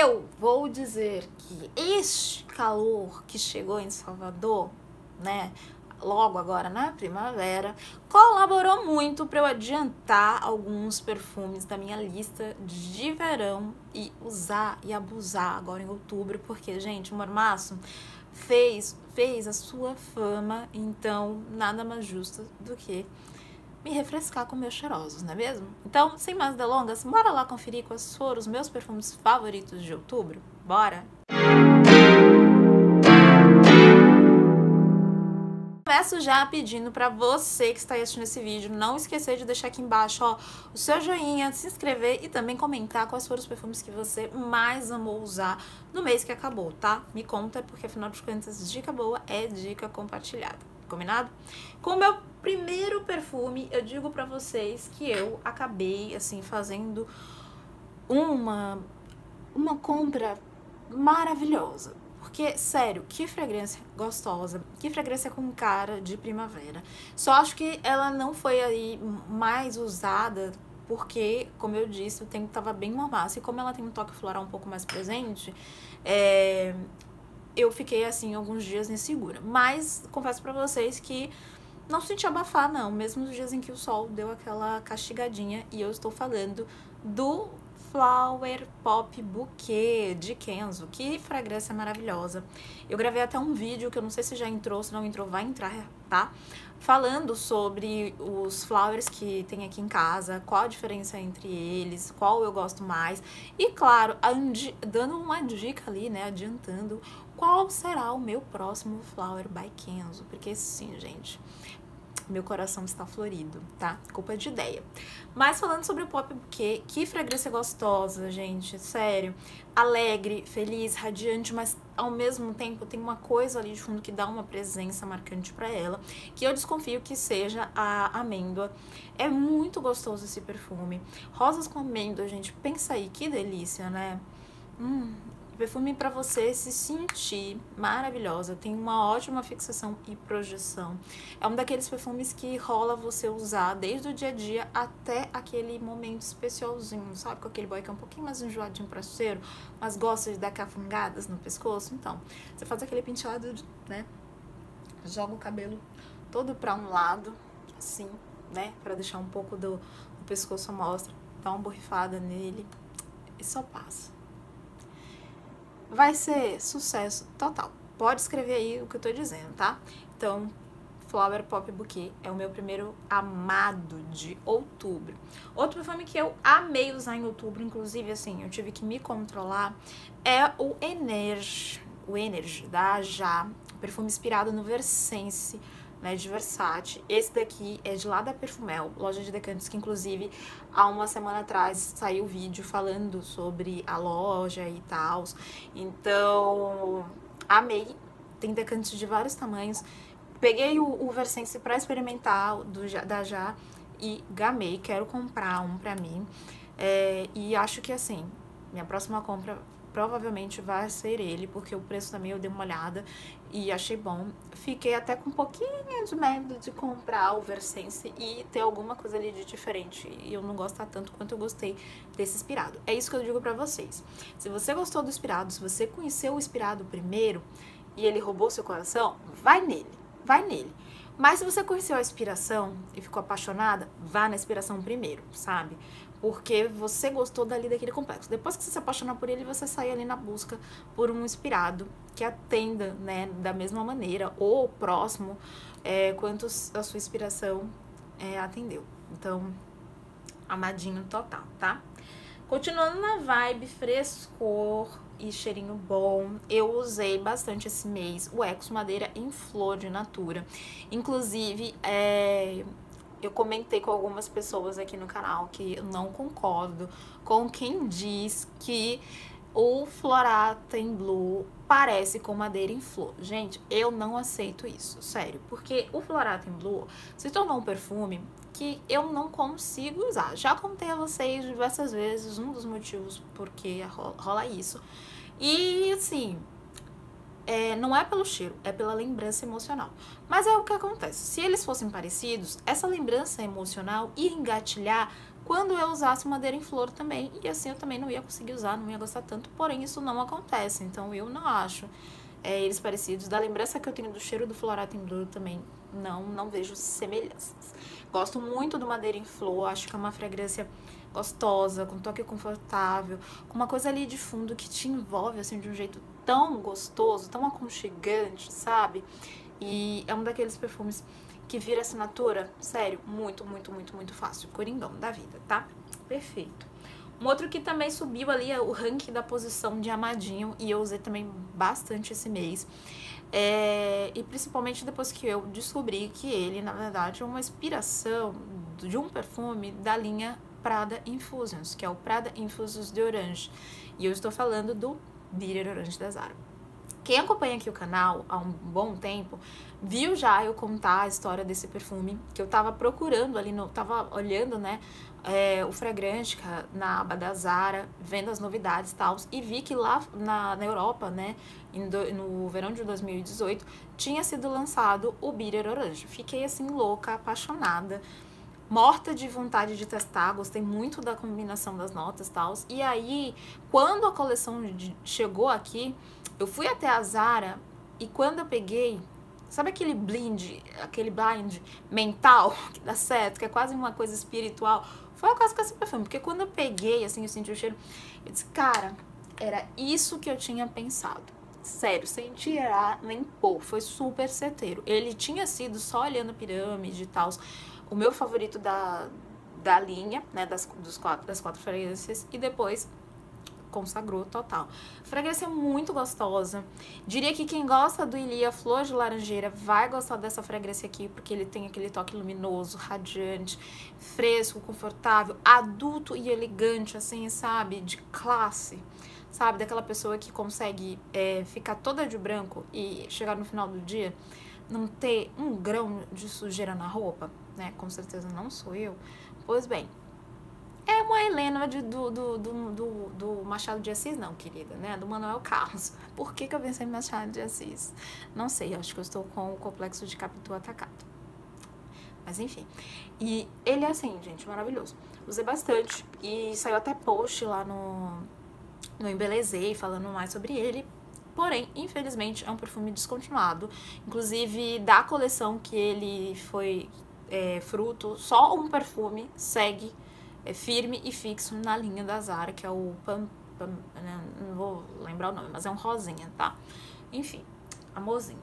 Eu vou dizer que este calor que chegou em Salvador, né, logo agora na primavera, colaborou muito para eu adiantar alguns perfumes da minha lista de verão e usar e abusar agora em outubro, porque, gente, o mormaço fez a sua fama, então nada mais justo do que me refrescar com meus cheirosos, não é mesmo? Então, sem mais delongas, bora lá conferir quais foram os meus perfumes favoritos de outubro? Bora! Começo já pedindo para você que está assistindo esse vídeo não esquecer de deixar aqui embaixo, ó, o seu joinha, se inscrever e também comentar quais foram os perfumes que você mais amou usar no mês que acabou, tá? Me conta, porque afinal de contas, dica boa é dica compartilhada, combinado? Com o meu primeiro perfume, eu digo para vocês que eu acabei, assim, fazendo uma compra maravilhosa. Porque, sério, que fragrância gostosa, que fragrância com cara de primavera. Só acho que ela não foi aí mais usada porque, como eu disse, o tempo tava bem mormaço. E como ela tem um toque floral um pouco mais presente, eu fiquei, assim, alguns dias insegura. Mas confesso pra vocês que não senti abafar, não. Mesmo nos dias em que o sol deu aquela castigadinha. E eu estou falando do Flower Pop Bouquet de Kenzo, que fragrância maravilhosa. Eu gravei até um vídeo que eu não sei se já entrou, se não entrou, vai entrar, tá? Falando sobre os flowers que tem aqui em casa, qual a diferença entre eles, qual eu gosto mais. E claro, dando uma dica ali, né, adiantando, qual será o meu próximo Flower by Kenzo, porque sim, gente, meu coração está florido, tá? Culpa de ideia. Mas falando sobre o Pop Bouquet, que fragrância gostosa, gente, sério. Alegre, feliz, radiante, mas ao mesmo tempo tem uma coisa ali de fundo que dá uma presença marcante pra ela, que eu desconfio que seja a amêndoa. É muito gostoso esse perfume. Rosas com amêndoa, gente, pensa aí, que delícia, né? Perfume pra você se sentir maravilhosa, tem uma ótima fixação e projeção. É um daqueles perfumes que rola você usar desde o dia a dia até aquele momento especialzinho, sabe? Com aquele boy que é um pouquinho mais enjoadinho pra cheiro, mas gosta de dar cafungadas no pescoço. Então, você faz aquele penteado, né? Joga o cabelo todo pra um lado, assim, né? Pra deixar um pouco do pescoço à mostra, dá uma borrifada nele e só passa. Vai ser sucesso total. Pode escrever aí o que eu tô dizendo, tá? Então, Flower Pop Bouquet é o meu primeiro amado de outubro. Outro perfume que eu amei usar em outubro, inclusive, assim, eu tive que me controlar, é o Energy. O Energy da JA, perfume inspirado no Versense, né, de Versace. Esse daqui é de lá da Perfumel, loja de decantes, que inclusive há uma semana atrás saiu vídeo falando sobre a loja e tal. Então, amei. Tem decantes de vários tamanhos. Peguei o Versense pra experimentar da JA e gamei. Quero comprar um pra mim. E acho que, assim, minha próxima compra provavelmente vai ser ele, porque o preço também eu dei uma olhada e achei bom. Fiquei até com um pouquinho de medo de comprar o Versense e ter alguma coisa ali de diferente e eu não gostar tanto quanto eu gostei desse inspirado. É isso que eu digo pra vocês. Se você gostou do inspirado, se você conheceu o inspirado primeiro e ele roubou seu coração, vai nele, vai nele. Mas se você conheceu a inspiração e ficou apaixonada, vá na inspiração primeiro, sabe? Porque você gostou dali daquele complexo. Depois que você se apaixonar por ele, você sai ali na busca por um inspirado que atenda, né, da mesma maneira ou próximo quanto a sua inspiração atendeu. Então, amadinho total, tá? Continuando na vibe frescor e cheirinho bom, eu usei bastante esse mês o Ekos Madeira em Flor de Natura. Inclusive, eu comentei com algumas pessoas aqui no canal que eu não concordo com quem diz que o Florata em Blue parece com madeira em flor. Gente, eu não aceito isso, sério. Porque o Florata em Blue se tornou um perfume que eu não consigo usar. Já contei a vocês diversas vezes um dos motivos porque rola isso. E, assim, não é pelo cheiro, é pela lembrança emocional. Mas é o que acontece. Se eles fossem parecidos, essa lembrança emocional ia engatilhar quando eu usasse madeira em flor também, e assim eu também não ia conseguir usar, não ia gostar tanto, porém isso não acontece, então eu não acho eles parecidos. Da lembrança que eu tenho do cheiro do florato em duro também, não vejo semelhanças. Gosto muito do madeira em flor, acho que é uma fragrância gostosa, com toque confortável, com uma coisa ali de fundo que te envolve assim de um jeito tão gostoso, tão aconchegante, sabe? E é um daqueles perfumes que vira assinatura, sério, muito fácil. Coringão da vida, tá? Perfeito. Um outro que também subiu ali é o ranking da posição de amadinho, e eu usei também bastante esse mês. E principalmente depois que eu descobri que ele, na verdade, é uma inspiração de um perfume da linha Prada Infusions, que é o Prada Infusions de Orange. E eu estou falando do Bitter Orange da Zara. Quem acompanha aqui o canal há um bom tempo, viu já eu contar a história desse perfume, que eu tava procurando ali, tava olhando, né, o Fragrântica na aba da Zara, vendo as novidades e tal, e vi que lá na Europa, né, no verão de 2018, tinha sido lançado o Bitter Orange. Fiquei assim louca, apaixonada, morta de vontade de testar, gostei muito da combinação das notas e tal. E aí, quando a coleção chegou aqui, eu fui até a Zara e quando eu peguei, sabe aquele blind mental que dá certo, que é quase uma coisa espiritual? Foi a coisa com esse perfume, porque quando eu peguei, assim, eu senti o cheiro, eu disse, cara, era isso que eu tinha pensado. Sério, sem tirar nem pôr, foi super certeiro. Ele tinha sido, só olhando a pirâmide e tal, o meu favorito da linha, né, das quatro fragrâncias, e depois consagrou total. Fragrância muito gostosa. Diria que quem gosta do Ilia Flor de Laranjeira vai gostar dessa fragrância aqui, porque ele tem aquele toque luminoso, radiante, fresco, confortável, adulto e elegante, assim, sabe? De classe, sabe? Daquela pessoa que consegue ficar toda de branco e chegar no final do dia, não ter um grão de sujeira na roupa, né? Com certeza não sou eu. Pois bem, é uma Helena do Machado de Assis, não, querida, né? Do Manuel Carlos. Por que eu pensei em Machado de Assis? Não sei, acho que eu estou com o complexo de Capitu atacado. Mas enfim. E ele é assim, gente, maravilhoso. Usei bastante e saiu até post lá no EMBELEZEI falando mais sobre ele. Porém, infelizmente, é um perfume descontinuado. Inclusive, da coleção que ele foi fruto, só um perfume segue firme e fixo na linha da Zara, que é o não vou lembrar o nome, mas é um rosinha, tá? Enfim, amorzinho.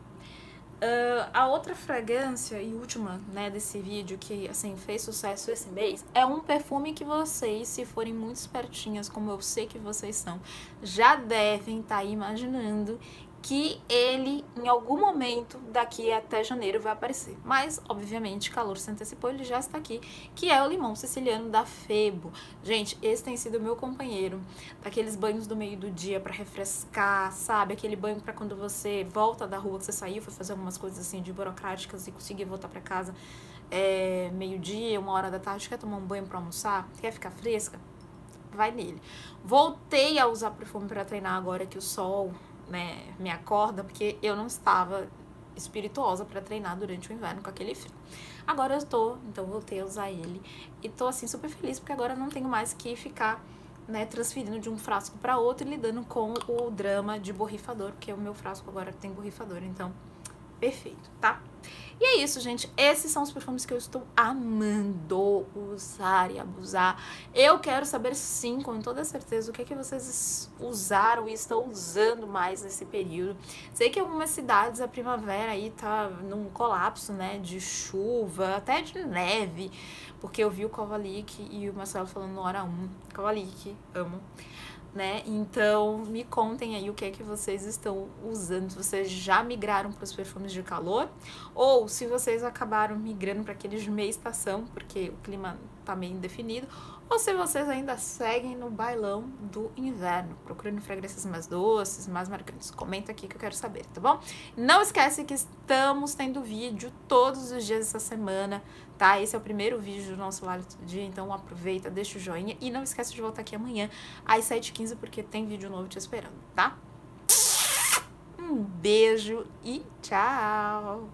A outra fragrância e última, né, desse vídeo, que assim fez sucesso esse mês, é um perfume que vocês, se forem muito espertinhas, como eu sei que vocês são, já devem estar imaginando que ele, em algum momento, daqui até janeiro, vai aparecer. Mas, obviamente, calor se antecipou, ele já está aqui, que é o Limão Siciliano da Phebo. Gente, esse tem sido o meu companheiro, daqueles banhos do meio do dia para refrescar, sabe? Aquele banho para quando você volta da rua que você saiu, foi fazer algumas coisas assim de burocráticas e conseguir voltar para casa meio-dia, 1h da tarde, quer tomar um banho para almoçar, quer ficar fresca? Vai nele. Voltei a usar perfume para treinar agora que o sol, né, me acorda, porque eu não estava espirituosa para treinar durante o inverno com aquele frio. Agora eu estou, então voltei a usar ele e tô assim super feliz, porque agora eu não tenho mais que ficar, né, transferindo de um frasco para outro e lidando com o drama de borrifador, porque o meu frasco agora tem borrifador, então perfeito, tá? E é isso, gente. Esses são os perfumes que eu estou amando usar e abusar. Eu quero saber, sim, com toda certeza, o que é que vocês usaram e estão usando mais nesse período. Sei que em algumas cidades a primavera aí tá num colapso, né, de chuva, até de neve, porque eu vi o Kovalik e o Marcelo falando na hora 1. Kovalik, amo. Né? Então, me contem aí o que é que vocês estão usando. Se vocês já migraram para os perfumes de calor, ou se vocês acabaram migrando para aqueles de meia estação, porque o clima tá meio indefinido, ou se vocês ainda seguem no bailão do inverno, procurando fragrâncias mais doces, mais marcantes. Comenta aqui que eu quero saber, tá bom? Não esquece que estamos tendo vídeo todos os dias essa semana, tá? Esse é o primeiro vídeo do nosso Live do Dia, então aproveita, deixa o joinha e não esquece de voltar aqui amanhã às 7h15, porque tem vídeo novo te esperando, tá? Um beijo e tchau!